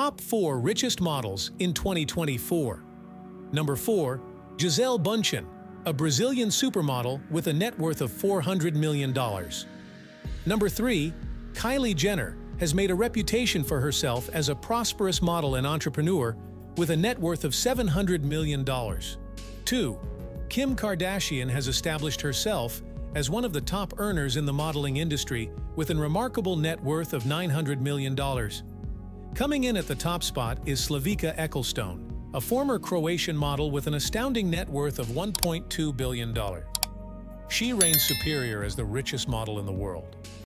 Top 4 Richest Models in 2024. Number 4. Gisele Bundchen, a Brazilian supermodel with a net worth of $400 million. Number 3. Kylie Jenner has made a reputation for herself as a prosperous model and entrepreneur with a net worth of $700 million. 2. Kim Kardashian has established herself as one of the top earners in the modeling industry with a remarkable net worth of $900 million. Coming in at the top spot is Slavica Ecclestone, a former Croatian model with an astounding net worth of $1.2 billion. She reigns superior as the richest model in the world.